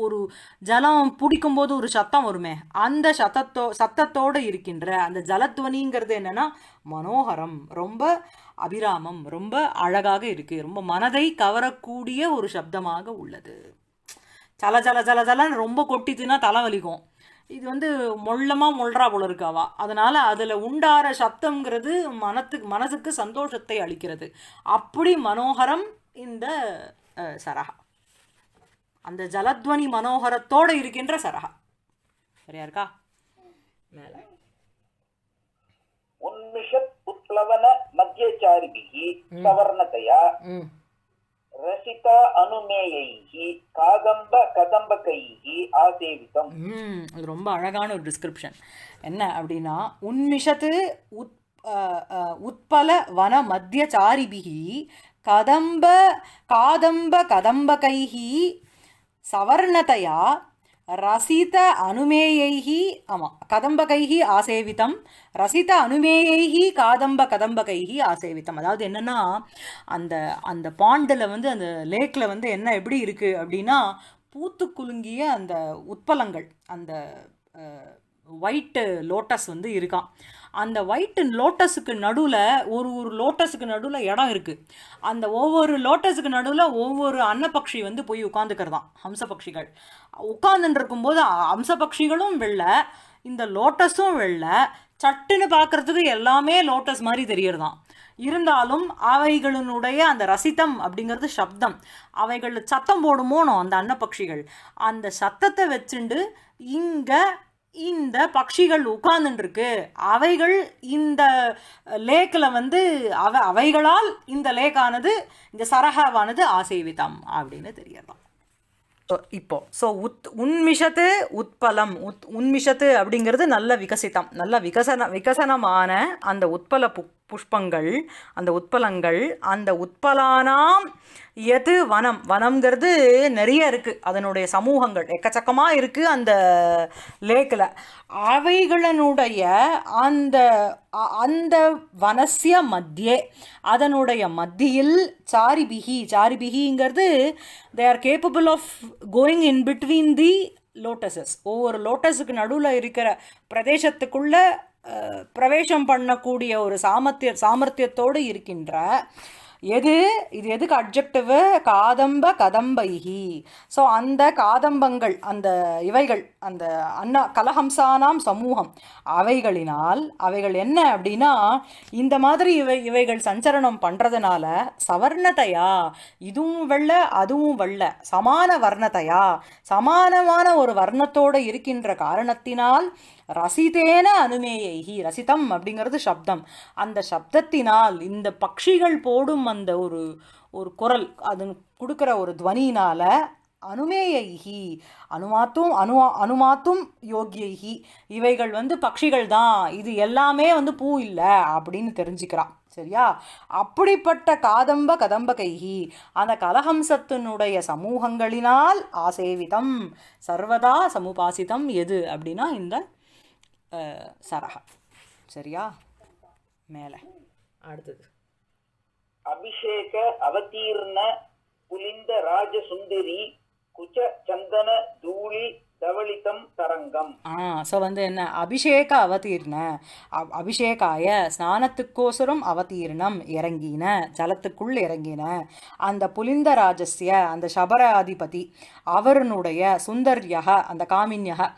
ஒரு ஜலம் பிடிக்க போது ஒரு சத்தம் வருமே அந்த சத்தத்தோடு இருக்கின்ற அந்த ஜலத்வனிங்கிறது என்னன்னா மனோகரம், ரொம்ப அபிராமம், ரொம்ப அழகாக இருக்கு, ரொம்ப மனதை கவரக்கூடிய ஒரு சப்தமாக உள்ளது. ஜல ஜல ஜல ஜலன்னு ரொம்ப கொட்டிச்சுன்னா தலைவலிக்கும். இது வந்து மொள்ளமா மொழ்றா போல இருக்காவா, அதனால அதுல உண்டார சப்தம்ங்கிறது மனசுக்கு சந்தோஷத்தை அளிக்கிறது. அப்படி மனோகரம் இந்த சரஹா அந்த ஜலத்வனி மனோகரத்தோட இருக்கின்ற சரஹா. சரியா இருக்கா? மேல உன்மிஷத் புத்லவன மத்யச்சாரிபிஹி சவர்ணதயா ரசிதா அனுமேயைஹி கதம்பகைஹி ஆசேவிதம். இது ரொம்ப அழகான ஒரு டிஸ்கிரிப்ஷன். என்ன அப்படின்னா உன்மிஷத்து உத்பலவன மத்யச்சாரிபிஹி கதம்பகைஹி சவர்ணதயா ரசித அனுமேயைஹி கதம்பகைஹி ஆசேவிதம் ரசித அனுமேயைஹி கதம்பகைஹி ஆசேவிதம். அதாவது என்னன்னா அந்த அந்த பாண்டில் வந்து அந்த லேக்கில் வந்து என்ன எப்படி இருக்குது அப்படின்னா பூத்து குலுங்கிய அந்த உட்பலங்கள் அந்த ஒயிட்டு லோட்டஸ் வந்து இருக்கான். அந்த ஒயிட்டு லோட்டஸுக்கு நடுவில் ஒரு லோட்டஸுக்கு நடுவில் இடம் இருக்குது. அந்த ஒவ்வொரு லோட்டஸுக்கு நடுவில் ஒவ்வொரு அன்னப்பக்ஷி வந்து போய் உட்காந்துக்கிறதான். ஹம்சபக்ஷிகள் உட்காந்துருக்கும்போது ஹம்சபக்ஷிகளும் வெள்ளை இந்த லோட்டஸும் வெள்ளை சட்டுன்னு பார்க்குறதுக்கு எல்லாமே லோட்டஸ் மாதிரி தெரியறதான். இருந்தாலும் அவைகளினுடைய அந்த ரசித்தம் அப்படிங்கிறது சப்தம், அவைகள் சத்தம் போடுமோனோ அந்த அன்னப்பக்ஷிகள் அந்த சத்தத்தை வச்சுண்டு இங்கே இந்த பட்சிகள் உட்கார்ந்துருக்கு. அவைகள் இந்த லேக்கில் வந்து அவைகளால் இந்த லேக்கானது இந்த சரஹாவானது ஆசேவிதம் அப்படின்னு தெரியலாம். இப்போ ஸோ உன்மிஷத்து உட்பலம் உன்மிஷத்து அப்படிங்கிறது நல்ல விகசிதம், நல்ல விகசனமான அந்த உட்பல पुष्पंगल अंद उत्पलानाम यदु वनम वनम்கிறது நிறைய இருக்கு அதனுடைய समूहங்கள் எக்கச்சக்கமா இருக்கு அந்த லேக்ல அவைகளனுடைய அந்த அந்த வனस्य மத்தியே அதனுடைய மத்தியில் சாரிபிஹிங்கிறது they are capable of going in between the lotuses ஒவ்வொரு லோட்டஸுக்கு நடுவுல இருக்கிற பிரதேசத்துக்குள்ள பிரவேசம் பண்ணக்கூடிய ஒரு சாமர்த்தியத்தோடு இருக்கின்ற எது இது எதுக்கு அட்ஜெக்டிவ் காதம்ப கதம்பைஹி சோ அந்த காதம்பங்கள் அந்த இவைகள் அந்த அன்ன கலஹம்சானாம் சமூகம் அவைகளினால் அவைகள் என்ன அப்படினா இந்த மாதிரி இவைகள் சஞ்சரணம் பண்றதனால சவர்ணதயா இதுவும் வெள்ள அதுவும் வெள்ள சமான வர்ணதயா சமானமான ஒரு வர்ணத்தோட இருக்கின்ற காரணத்தினால் ரசிதேன அனுமேயைஹி ரசிதம் அப்படிங்கிறது சப்தம் அந்த சப்தத்தினால் இந்த பட்சிகள் போடும் அந்த ஒரு ஒரு குரல் அது கொடுக்கிற ஒரு த்வனியினால அனுமேயைஹி அனுமாத்தும் யோகியைஹி இவைகள் வந்து பட்சிகள் தான் இது எல்லாமே வந்து பூ இல்லை அப்படின்னு தெரிஞ்சுக்கிறான் சரியா அப்படிப்பட்ட காதம்ப கதம்பகைஹி அந்த கலஹம்சத்தினுடைய சமூகங்களினால் ஆசேவிதம் சர்வதா சமுபாசிதம் எது அப்படின்னா இந்த சரஹ சரியா மேல அடுத்து அபிஷேக அவதீர்ண புலிந்த ராஜசுந்தரி குச்ச சந்தன தூளி தவளிதம் தரங்கம் சோ வந்து என்ன அபிஷேக அவதீர்ண அபிஷேகாய ஸ்நானத்துக்கோசரம் அவதீர்ணம் இறங்கின ஜலத்துக்குள் இறங்கின அந்த புலிந்த ராஜஸ்ய அந்த சபராதிபதி அவருடைய சுந்தர்யக அந்த காமின்யக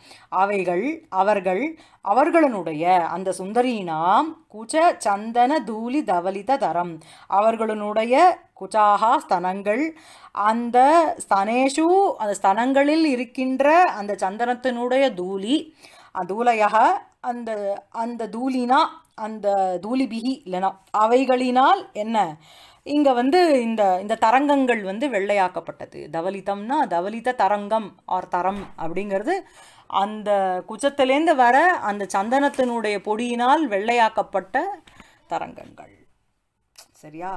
அவர்களுடைய அந்த சுந்தரீனாம் குச்ச சந்தன தூளி தவளித தரம் அவர்களுடைய குச்சாகா ஸ்தனங்கள் அந்த ஸ்தனேஷு அந்த ஸ்தனங்களில் இருக்கின்ற அந்த சந்தனத்தினுடைய தூளி தூளையாக அந்த அந்த தூளினா அந்த தூளிபிகி இல்லைனா அவைகளினால் என்ன இங்கே வந்து இந்த இந்த தரங்கங்கள் வந்து வெள்ளையாக்கப்பட்டது தவலிதம்னா தவலித தரங்கம் ஆர் தரம் அப்படிங்கிறது அந்த குச்சத்திலேருந்து வர அந்த சந்தனத்தினுடைய பொடியினால் வெள்ளையாக்கப்பட்ட தரங்கங்கள் சரியா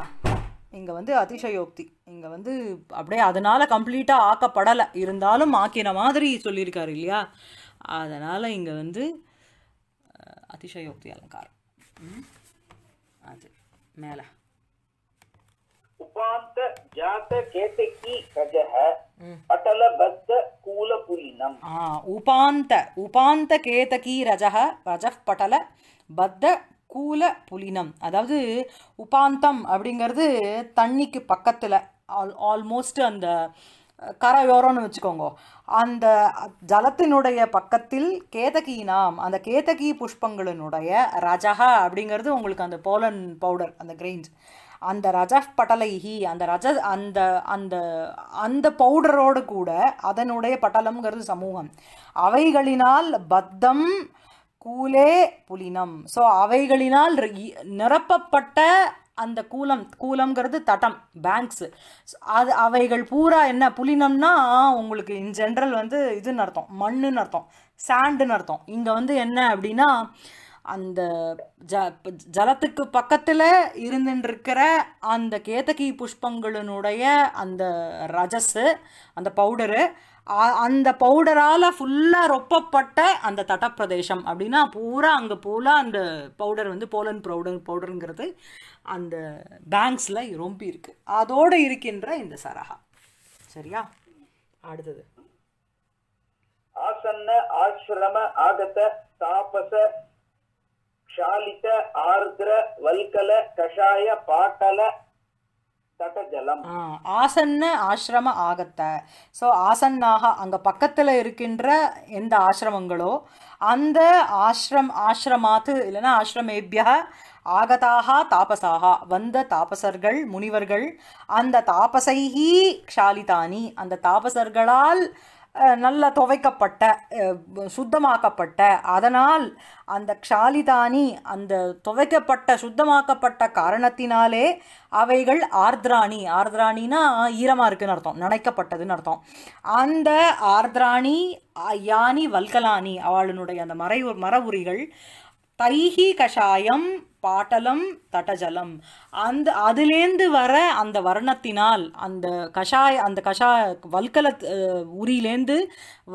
இங்கே வந்து அதிசயோக்தி இங்கே வந்து அப்படியே அதனால் கம்ப்ளீட்டாக ஆக்கப்படலை இருந்தாலும் ஆக்கின மாதிரி சொல்லியிருக்காரு இல்லையா அதனால் இங்கே வந்து அதிசயோக்தி அலங்காரம் அது மேலே உபாந்த ஜாத கேதகி கஜஹ பட்டல பத்த கூல புலினம் உபாந்த கேதகி ரஜஹ ரஜஃப் பட்டல பத்த கூல புலினம் அதாவது உபாந்தம் அப்படிங்கிறது தண்ணிக்கு பக்கத்தில் ஆல்மோஸ்ட் அந்த கரையோரம்னு வச்சுக்கோங்க அந்த ஜலத்தினுடைய பக்கத்தில் கேதகி நாம் அந்த கேதகி புஷ்பங்களினுடைய ரஜகா அப்படிங்கிறது உங்களுக்கு அந்த போலன் பவுடர் அந்த கிரெயின்ஸ் அந்த ரஜஃப் பட்டலைஹி அந்த ரஜ அந்த அந்த அந்த பவுடரோடு கூட அதனுடைய பட்டலம்ங்கிறது சமூகம் அவைகளினால் பத்தம் கூலே புலினம் ஸோ அவைகளினால் நிரப்பப்பட்ட அந்த கூலம் கூலம்ங்கிறது தட்டம் பேங்க்ஸ் அது அவைகள் பூரா என்ன புலினம்னா உங்களுக்கு இன் ஜென்ரல் வந்து இதுன்னு அர்த்தம் மண்ணுன்னு அர்த்தம் சாண்டுன்னு அர்த்தம் இங்கே வந்து என்ன அப்படின்னா அந்த ஜலத்துக்கு பக்கத்தில் இருந்துருக்கிற அந்த கேதகி புஷ்பங்களினுடைய அந்த ரஜஸு அந்த பவுடரு அந்த பவுடரால் ஃபுல்லாக ரொப்பப்பட்ட அந்த தட்டப்பிரதேசம் அப்படின்னா பூரா அங்கே போல அந்த பவுடர் வந்து போலன் பவுடருங்கிறது அந்த பேங்க்ஸில் ரொம்பி இருக்குது அதோடு இருக்கின்ற இந்த சரகா சரியா அடுத்தது ஆசன்ன ஆசிரம ஆகத தாபச ஷாலித ஆர்திர வல்கல கஷாய பாட்டல தடஜலம் ஆசன்ன ஆசிரம ஆகத்த ஸோ ஆசன்னாக அங்கே பக்கத்தில் இருக்கின்ற எந்த ஆசிரமங்களோ அந்த ஆசிரமாத்து இல்லைன்னா ஆசிரமேபியா ஆகதாக தாபசாக வந்த தாபசர்கள் முனிவர்கள் அந்த தாபசைஹி ஷாலிதானி அந்த தாபசர்களால் நல்ல துவைக்கப்பட்ட சுத்தமாக்கப்பட்ட அதனால் அந்த க்ஷாலிதானி அந்த துவைக்கப்பட்ட சுத்தமாக்கப்பட்ட காரணத்தினாலே அவைகள் ஆர்திராணி ஆர்திராணினா ஈரமாக இருக்குன்னு அர்த்தம் நனைக்கப்பட்டதுன்னு அர்த்தம் அந்த ஆர்திராணி யானி வல்கலானி அவளுடைய அந்த மர உரிகள் तैहि कषायम पाटलम तटजलम अंद अदिलेंद वर अंद वर्णत्तिनाल अंद कषाय वल्कल उरिलेंद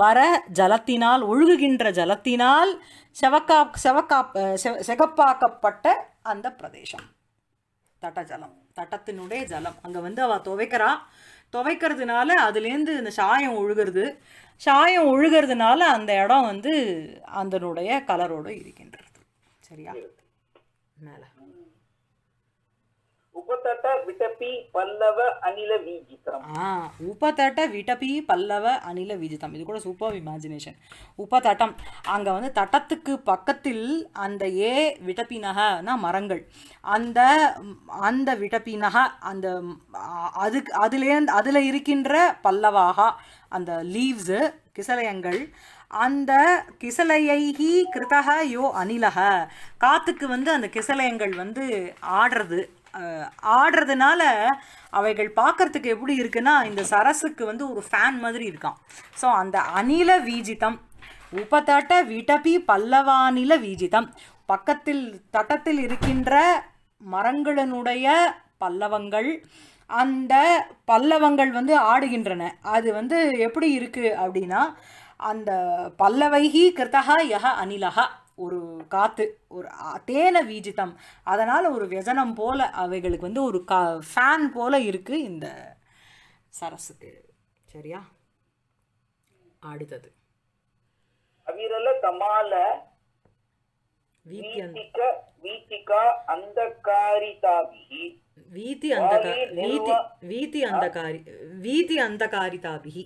वर जलत्तिनाल ओळुगुगिன்ற जलत्तिनाल सेवकाप्पट्ट अंद प्रदेशम तटजलम तटत्तिनुडे जलम अंग वंदु अव तोवैकरा तोवैக்கிறதுனால அதிலேந்து இந்த சாயம் ஒழுகிறதுனால அந்த இடம் வந்து அந்தனுடைய கலரோட இருக்கின்றது. சரியா? மேல உபதட விடபி பல்லவ அனில வீஜிதம். உபதட விடபி பல்லவ அனில வீஜிதம். இது கூட சூப்பர் இமேஜினேஷன். உபதடம் அங்க வந்து தட்டத்துக்கு பக்கத்தில் அந்த ஏ விடபினஹனா மரங்கள் அந்த அந்த விடபினஹ அந்த அதுல இருக்கின்ற பல்லவாக அந்த லீவ்ஸ் கிசலையங்கள் அந்த கிசலையைஹி கிருதஹ யோ அனிலஹ காத்துக்கு வந்து அந்த கிசலையங்கள் வந்து ஆடுறது ஆடுறதுனால அவைகள் பார்க்கறதுக்கு எப்படி இருக்குன்னா இந்த சரசுக்கு வந்து ஒரு ஃபேன் மாதிரி இருக்காம். ஸோ அந்த அனில வீஜிதம் உபதட விடபி பல்லவானில வீஜிதம் பக்கத்தில் தட்டத்தில் இருக்கின்ற மரங்களினுடைய பல்லவங்கள் அந்த பல்லவங்கள் வந்து ஆடுகின்றன. அது வந்து எப்படி இருக்குது அப்படின்னா அந்த பல்லவைஹி கிருதஹ யஹ அனிலஹ ஒரு காத்து ஒரு தேன வீஜிதம் அதனால் ஒரு வியஜனம் போல அவைகளுக்கு வந்து ஒரு ஃபேன் போல இருக்கு இந்த சரசு. சரியா? அடுத்தது அவிரல கமால வீதிக வீதிகா அந்தகாரிதாபிஹி வீதி அந்தகா வீதி வீதி அந்தகாரி வீதி அந்தகாரிதாபிஹி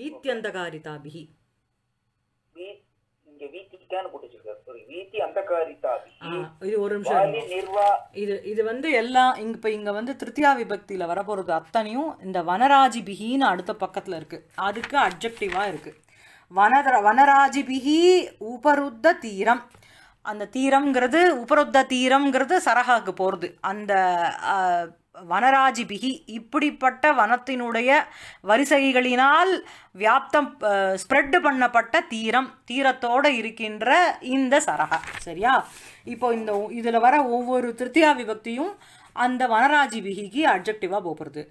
வீத்யந்தகாரிதாபிஹி இங்க வீதிகான்னு போட்டு வச்சிருக்காரு. சாரி வீதி அந்தகாரிதாபிஹி இது ஒரு நிமிஷம் இது வந்து எல்லாம் இங்க வந்து திருத்தியா விபக்தியில வர போறது அத்தனையும் இந்த வனராஜிபிஹின்னு அடுத்த பக்கத்துல இருக்கு. அதுக்கு அட்ஜெக்டிவா இருக்கு வனராஜிபிஹி உபருத்த தீரம். அந்த தீரம்ங்கிறது உபருத்த தீரம்ங்கிறது சரகாக்கு போகிறது. அந்த வனராஜிபிகி இப்படிப்பட்ட வனத்தினுடைய வரிசைகளினால் வியாப்தம் ஸ்ப்ரெட் பண்ணப்பட்ட தீரம் தீரத்தோடு இருக்கின்ற இந்த சரகா. சரியா? இப்போ இந்த இதில் வர ஒவ்வொரு திருத்தியா விபக்தியும் அந்த வனராஜிபிகிக்கு அட்ஜெக்டிவாக போகிறது.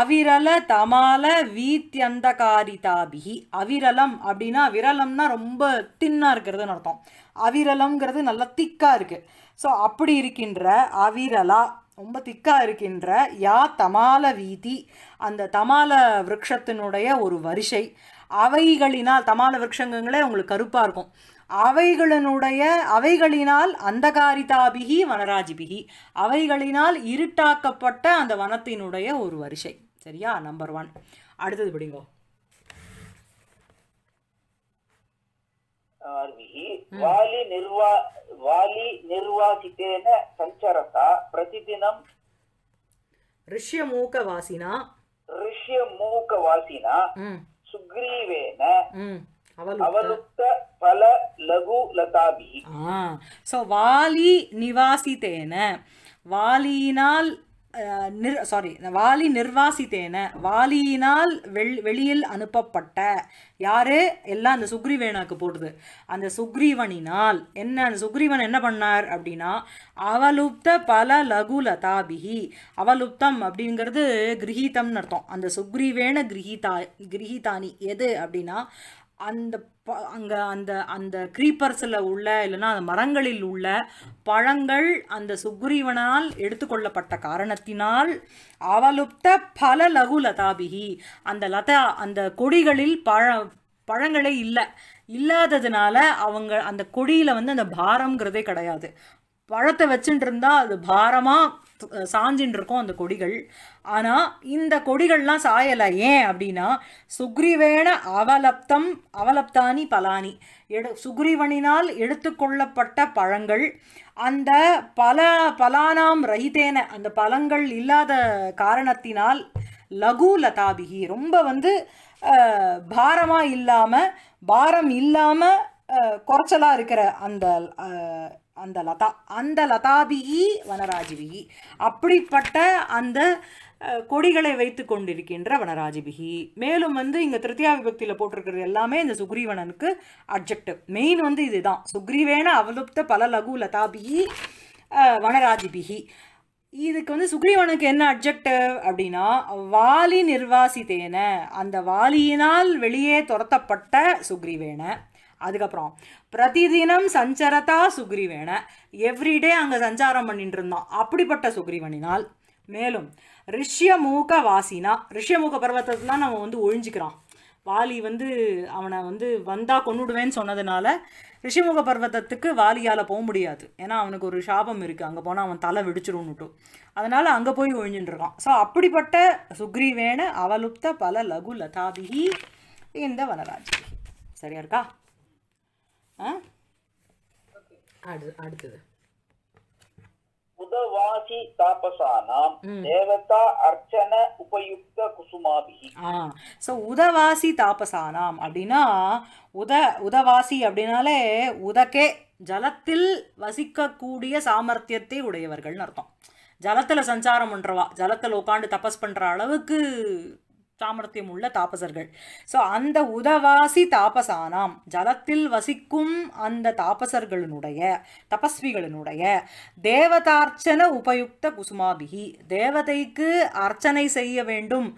அவிரல தமால வீத்யந்தகாரிதாபிகி அவிரலம் அப்படின்னா விரலம்னா ரொம்ப தின்னாக இருக்கிறதுன்னு அர்த்தம். அவிரலம்ங்கிறது நல்லா திக்காக இருக்குது. ஸோ அப்படி இருக்கின்ற அவிரலா ரொம்ப திக்காக இருக்கின்ற யா தமால வீதி அந்த தமால விரக்ஷத்தினுடைய ஒரு வரிசை அவைகளினால் தமால விரக்ஷங்களே உங்களுக்கு கருப்பாக இருக்கும் அவைகளினுடைய அவைகளினால் அந்தகாரிதாபிகி வனராஜிபிகி அவைகளினால் இருட்டாக்கப்பட்ட அந்த வனத்தினுடைய ஒரு வரிசை. சரியா? Number one. அடுத்தது பிடிங்கோ வாலி நிவாசித்தேன வாலியினால் சாரி வாலி நிர்வாசித்தேன வாலியினால் வெளியில் அனுப்பப்பட்ட யாரு எல்லாம் அந்த சுக்ரீவனாக்கு போடுது அந்த சுக்ரீவனினால் என்ன அந்த சுக்ரீவன் என்ன பண்ணார் அப்படின்னா அவலுப்த பல லகுலதாபிகி அவலுப்தம் அப்படிங்கிறது கிரகீதம்னு அர்த்தம். அந்த சுக்ரீவேன கிரகீதானி எது அப்படின்னா அந்த அங்கே அந்த அந்த க்ரீப்பர்ஸில் உள்ள இல்லைன்னா அந்த மரங்களில் உள்ள பழங்கள் அந்த சுக்ரீவனால் எடுத்துக்கொள்ளப்பட்ட காரணத்தினால் அவலுப்த பல லகு லதாபிகி அந்த லதா அந்த கொடிகளில் பழங்களே இல்லை இல்லாததுனால அவங்க அந்த கொடியில் வந்து அந்த பாரம்ங்கிறதே கிடையாது. பழத்தை வச்சுட்டு இருந்தால் அது பாரமாக சாஞ்சின்னு இருக்கும் அந்த கொடிகள். ஆனால் இந்த கொடிகள்லாம் சாயலை ஏன் அப்படின்னா சுக்ரீவேன அவலப்தம் அவலப்தானி பலானி சுக்ரீவனினால் எடுத்துக்கொள்ளப்பட்ட பழங்கள் அந்த பலானாம் ரஹிதேன அந்த பழங்கள் இல்லாத காரணத்தினால் லகு லதாபிகி ரொம்ப வந்து பாரமாக இல்லாமல் பாரம் இல்லாமல் குறைச்சலாக இருக்கிற அந்த अंदलताभिः वनराजिभिः अप्पडिपट्ट अंद कोडिगळे वैत्तुकोंडिरुक्किன்ற वनराजिभिः मेलुम वंदु इंग तृतीया विभक्तियिल पोट्टिरुक्किறது எல்லாமே இந்த சுக்ரீவனுக்கு அட்ஜெக்டிவ் மெயின் வந்து இதுதான் சுக்ரீவேன அவலுப்த பல லகு லதாபிः वनराजिभिः இதுக்கு வந்து சுக்ரீவனுக்கு என்ன அட்ஜெக்டிவ் அப்படினா வாலி நிர்வாசிதேன அந்த வாலியினால் வெளியே துரத்தப்பட்ட சுக்ரீவேன அதுக்கப்புறம் प्रतिदिनम संचरता सुग्रीवेण एव्रीडे अंग संचारम पण्णिट्टुंडा अप्पडिपट्ट सुग्रीवनिनाल मेलुम ऋष्यमूक वासिना ऋष्यमूक पर्वतत्तुला नाम वंदु ओळिंजिक्राम वाली वंदु अवना वंदु वंदा कोन्नुडुवेन सोन्नदनाल ऋषिमुख पर्वतत्तुक्कु वालियाल पोग मुडियादु एना अवनुक्कु ओरु शापम इरुक्कु अंग पोना अवन तलै वेडिचिरुन्नुटो अदनाल अंग पोई ओळिंजिट्टुंडा सो अप्पडिपट्ट सुग्रीवेण अवलुप्त पल लघु लताभिः इंद वनराजी सरिया इरुक्का उदवासी तापसानाम अप्पडिना उदवासी अप्पडिनाले उदके जलत्तिल वसिक्ककूडिय सामर्थ्यत्तै उडैयवर्गल्नु अर्थम जलत्तिल संचारम पण्रवा जलत्तिल उक्कार्ந்து तपस् पण्ற அளவுக்கு சாமர்த்தியம் உள்ள தாபசர்கள் சோ அந்த உதவாசி தாபசானாம் ஜலத்தில் வசிக்கும் அந்த தாபசர்களுடைய தபஸ்விகளுடைய தேவதார்ச்சன உபயுக்த குசுமாபிஹி தேவதைக்கு அர்ச்சனை செய்ய வேண்டும்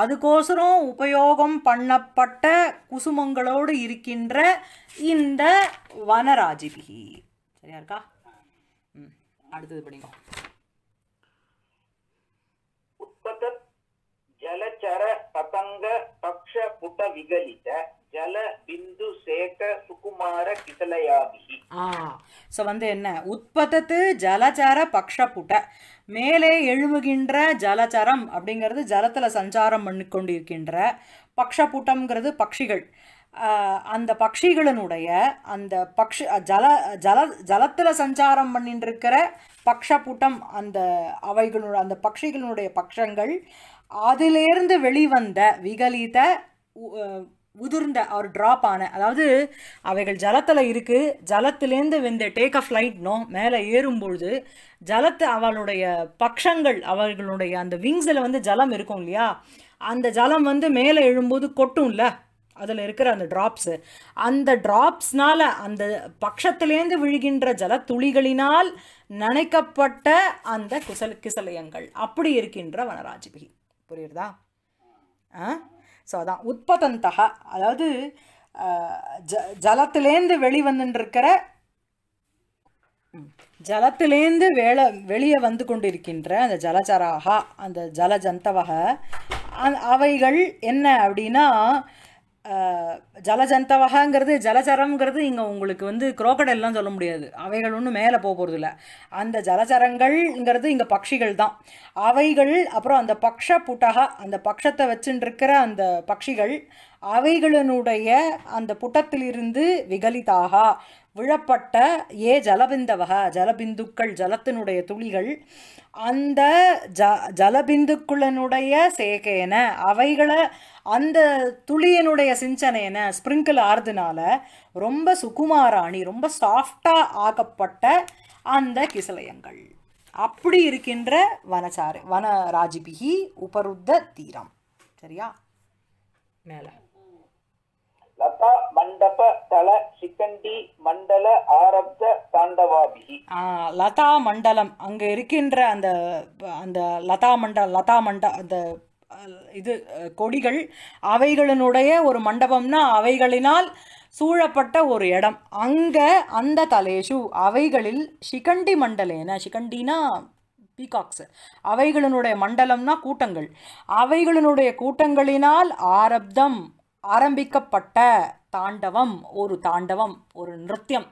அதுக்கோசரம் உபயோகம் பண்ணப்பட்ட குசுமங்களோடு இருக்கின்ற இந்த வனராஜிபிஹி சரியா இருக்கா அடுத்து படிங்க जलचर पतंग पक्ष पुट विगलित जल बिंदु सेक सुकुमार किसलयाभिः सो वंदु एन्ना उत्पततु जलचर पक्ष पुट मेले एळुवुगिன்ற जलचरम அப்படிங்கிறது ஜலத்துல சஞ்சாரம் பண்ணிக்கொண்டிருக்கின்ற பக்ஷபுட்டம்ங்கிறது பட்சிகள் அந்த பட்சிகளினுடைய அந்த பட்சி ஜல ஜல ஜலத்துல சஞ்சாரம் பண்ணிட்டிருக்கிற பக்ஷபுட்டம் அந்த அவைகளுடைய அந்த பட்சிகளினுடைய பட்சங்கள் அதிலிருந்து வெளிவந்த விகலித உதிர்ந்த ஒரு டிராப் ஆன அதாவது அவைகள் ஜலத்துல இருக்கு ஜலத்திலேந்து வெந்த டேக் ஆஃப் லைட் நோ மேலே ஏறும்போது ஜலத்து அவளுடைய பட்சங்கள் அவர்களுடைய அந்த விங்ஸ்ல வந்து ஜலம் இருக்கும் இல்லையா அந்த ஜலம் வந்து மேலே எழும்போது கொட்டும்ல அதில் இருக்கிற அந்த டிராப்ஸ் டிராப்ஸ்னால அந்த பட்சத்திலேந்து விழுகின்ற ஜலத்துளிகளினால் நனைக்கப்பட்ட அந்த கிசலயங்கள் அப்படி இருக்கின்ற வனராஜிபிகி புரியுதா சோ அதான் உற்பத்தந்தா அதாவது ஜலத்திலேந்து வெளிவந்துன்றிருக்கிற ஜலத்திலேந்து வெளியே வந்து கொண்டிருக்கின்ற அந்த ஜலச்சராக அந்த ஜலஜந்தவக அவைகள் என்ன அப்படினா ஜலஜந்தவகங்கிறது ஜலச்சரம்ங்கிறது இங்கே உங்களுக்கு வந்து குரோக்கடைல்லாம் சொல்ல முடியாது அவைகள் ஒன்றும் மேலே போக போகிறது இல்லை அந்த ஜலச்சரங்கள்ங்கிறது இங்கே பட்சிகள் தான் அவைகள் அப்புறம் அந்த பக்ஷ புட்டகா அந்த பட்சத்தை வச்சுருக்கிற அந்த பட்சிகள் அவைகளினுடைய அந்த புட்டத்திலிருந்து விகலிதாக விழப்பட்ட ஏ ஜலபிந்தவக ஜலபிந்துக்கள் ஜலத்தினுடைய துளிகள் அந்த ஜலபிந்துக்களினுடைய சேகேன அவைகளை அந்த துளியினுடைய சிஞ்சனையன ஸ்ப்ரிங்கிள் ஆறுதுனால ரொம்ப சுகுமாராணி ரொம்ப சாஃப்டாக ஆக்கப்பட்ட அந்த கிசலயங்கள் அப்படி இருக்கின்ற வனராஜிபிகி உபருத்த தீரம் சரியா மேலே लता मंडप तल शिकंडी मंडल आरब्ध तांडवाभिः लता मंडलम अंगे इरुकिன்ற அந்த அந்த லதா மண்டல அந்த இது கொடிகள் அவைகளினுடைய ஒரு மண்டபம்னா அவைகளினால் சூழப்பட்ட ஒரு இடம் அங்க அந்த தலேஷு அவைகளில் சிகண்டி மண்டலேன சிகண்டினா பீகாக்ஸ் அவைகளினுடைய மண்டலம்னா கூட்டங்கள் அவைகளினுடைய கூட்டங்களினால் ஆரப்தம் ஆரம்பிக்கப்பட்ட தாண்டவம் ஒரு நிருத்யம்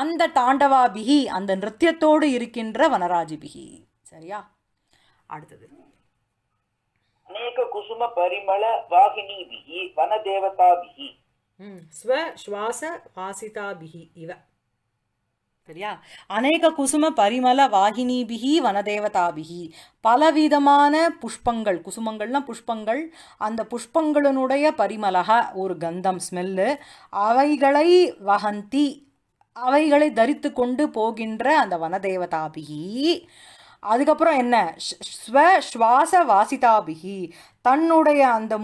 அந்த தாண்டவாபிகி அந்த நிருத்யத்தோடு இருக்கின்ற வனராஜிபிகி சரியா அடுத்து अनेक कुसुम परिमल वाहिनीபிகி வனதேவதாபிகி ஸ்வ ஸ்வாச வாசிதாபிகி இவ சரியா अनेक कुसुम परिमल वाहिनीபிகி வனதேவதாபிகி பலவிதமான புஷ்பங்கள் குசுமங்கள்னா புஷ்பங்கள் அந்த புஷ்பங்களினுடைய பரிமளக ஒரு கந்தம் ஸ்மெல்லு அவைகளை வஹந்தி அவைகளை தரித்து கொண்டு போகின்ற அந்த வனதேவதாபிகி அதுக்கப்புறம் என்ன ஸ்வ சுவாச வாசிதாபிகி தன்னுடைய அந்த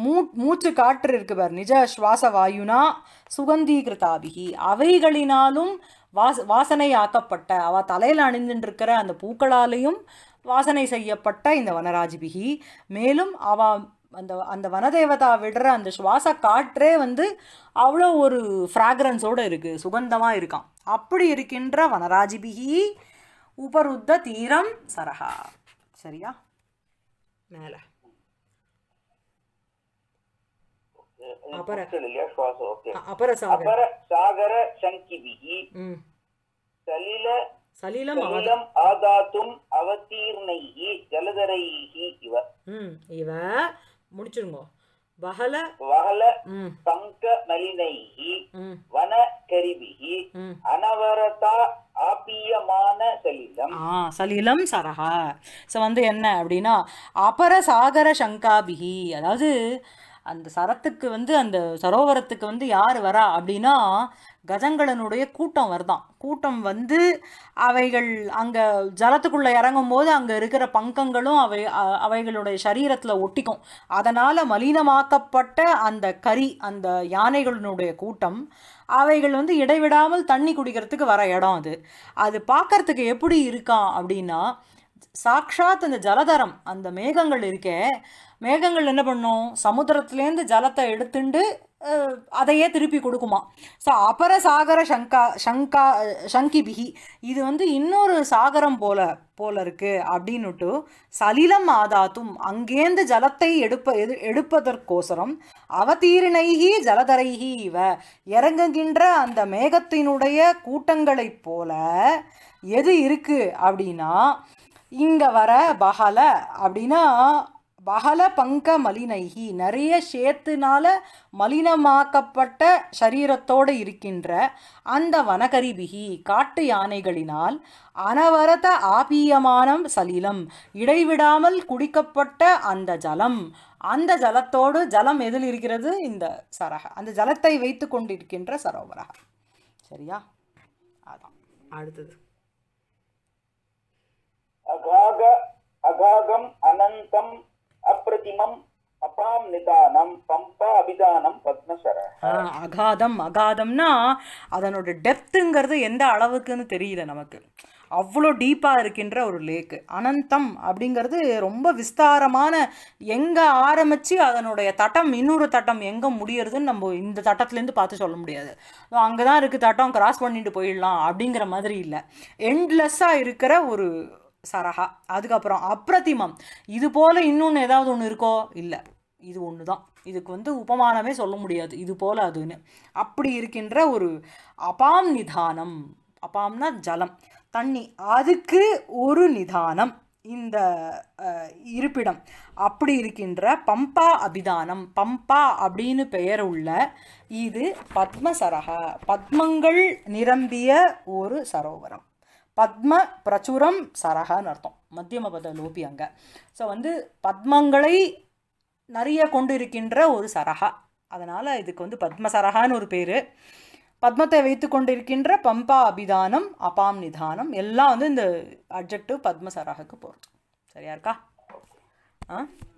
மூச்சு காற்று இருக்கு பார் நிஜ சுவாச வாயுனா சுகந்தீகிருதாபிகி அவைகளினாலும் வாசனை ஆக்கப்பட்ட அவ தலையில் அணிந்துட்டு இருக்கிற அந்த பூக்களாலையும் வாசனை செய்யப்பட்ட இந்த வனராஜபிகி மேலும் அவ அந்த அந்த வனதேவதா விடுற அந்த சுவாச காற்றே வந்து அவ்வளோ ஒரு ஃப்ராக்ரன்ஸோடு இருக்குது சுகந்தமாக இருக்கான் அப்படி இருக்கின்ற வனராஜபிகி उपरुद्ध तीरम सरहा सरिया मेला अपर श्वास ओके अपर सागर शंकिभिः सलिलम आदातुम अवतीर्णैः जलधरैः इव इव मुडिचिरुंगो वहल वहल पंक मलिनैः वनकरिभिः अनवरता सलीलम सरह सो वो अब अपर सागर शंकाबिहि अदावदु अंद सरत्तुक्कु वंदु अंद सरोवरत्तुक्कु वंदु यार वरा अप्पडिना गजंगळनुडैय कूट्टम वरुदाम कूट्टम वंदु अवैगळ अंग जलत्तुक्कुल्ल इरंगुम्पोदु अंग इरुक्किर पंकंगळुम अवै अवैगळुडैय शरीरत्तुल ओट्टिकुम अदनाल मलिनमाक्कप्पट्ट अंद करी अंद यानैगळुडैय कूट्टम அவைகள் வந்து இடைவிடாமல் தண்ணி குடிக்கிறதுக்கு வர இடம் அது அது பார்க்கிறதுக்கு எப்படி இருக்காம் அப்படினா சாக்ஷாத் அந்த ஜலதரம் அந்த மேகங்கள் இருக்கே மேகங்கள் என்ன பண்ணும் சமுத்திரத்துல இருந்து ஜலத்தை எடுத்துண்டு அதையே திருப்பி கொடுக்குமா சோ அபர சாகர சங்கிபிஹி இது வந்து இன்னொரு சாகரம் போல போல இருக்கு அப்படினுட்டு சலிலம் ஆதாதும் அங்கேந்து ஜலத்தை எடுப்பதற்கோசரம் அவதீரிணைஹி ஜலதரைஹி இவ இறங்குகின்ற அந்த மேகத்தினுடைய கூட்டங்களை போல எது இருக்கு அப்படினா இங்க வர பஹல அப்படினா பஹல பங்க மலினைஹி நிறைய சேத்துனால மலினமாக்கப்பட்ட சரீரத்தோடு இருக்கின்ற அந்த வனகரிபிகி காட்டு யானைகளினால் அனவரத ஆபியமானம் சலிலம் இடைவிடாமல் குடிக்கப்பட்ட அந்த ஜலத்தோடு ஜலம் எதில் இருக்கிறது இந்த சரக அந்த ஜலத்தை வைத்து கொண்டிருக்கின்ற சரோவரா சரியா அதான் அடுத்து அகாகம் அனந்தம் அப்ரதிமம் அபாம் நிதானம் பம்பா அபிதானம் பத்மசரஹ அகாதம் அகாதம்னா அதனோட டெப்த்ங்கிறது எந்த அளவுக்குன்னு தெரியல நமக்கு அவ்வளோ டீப்பாக இருக்கின்ற ஒரு லேக்கு அனந்தம் அப்படிங்கிறது ரொம்ப விஸ்தாரமான எங்கே ஆரம்பித்து அதனுடைய தட்டம் இன்னொரு தட்டம் எங்கே முடியறதுன்னு நம்ம இந்த தட்டத்துலேருந்து பார்த்து சொல்ல முடியாது அங்கே தான் இருக்குது தட்டம் கிராஸ் பண்ணிட்டு போயிடலாம் அப்படிங்கிற மாதிரி இல்லை எண்ட்லெஸ்ஸாக இருக்கிற ஒரு சரஹா அதுக்கப்புறம் அப்ரதிமம் இது போல் இன்னொன்று ஏதாவது ஒன்று இருக்கோ இல்லை இது ஒன்று தான் இதுக்கு வந்து உபமானமே சொல்ல முடியாது இது போல் அதுன்னு அப்படி இருக்கின்ற ஒரு அபாம் நிதானம் அபாம்னா ஜலம் தண்ணி அதுக்கு ஒரு நிதானம் இந்த இருப்பிடம் அப்படி இருக்கின்ற பம்பா அபிதானம் பம்பா அப்படின்னு பெயர் உள்ள இது பத்மசரஹா பத்மங்கள் நிரம்பிய ஒரு சரோவரம் பத்ம பிரச்சுரம் சரஹன்னு அர்த்தம் மத்தியம பத லோபி அங்கே ஸோ வந்து பத்மங்களை நிறைய கொண்டு இருக்கின்ற ஒரு சரஹா அதனால் இதுக்கு வந்து பத்மசரஹான்னு ஒரு பேர் பத்மத்தை வைத்து கொண்டிருக்கின்ற பம்பா அபிதானம் அபாம் நிதானம் எல்லாம் வந்து இந்த அட்ஜெக்டிவ் பத்மசரஹுக்கு போகிறது சரியா இருக்கா ஆ